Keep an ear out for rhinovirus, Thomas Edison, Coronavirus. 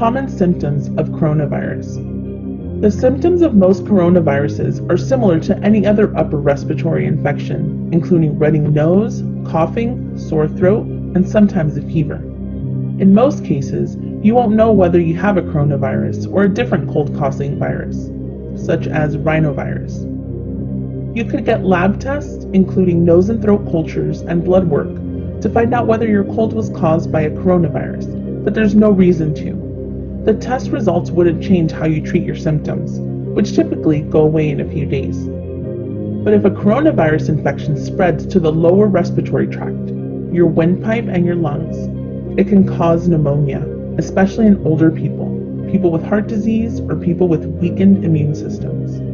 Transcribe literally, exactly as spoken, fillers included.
Common symptoms of coronavirus. The symptoms of most coronaviruses are similar to any other upper respiratory infection, including running nose, coughing, sore throat, and sometimes a fever. In most cases, you won't know whether you have a coronavirus or a different cold-causing virus, such as rhinovirus. You could get lab tests, including nose and throat cultures and blood work, to find out whether your cold was caused by a coronavirus, but there's no reason to. The test results wouldn't change how you treat your symptoms, which typically go away in a few days. But if a coronavirus infection spreads to the lower respiratory tract, your windpipe and your lungs, it can cause pneumonia, especially in older people, people with heart disease, or people with weakened immune systems.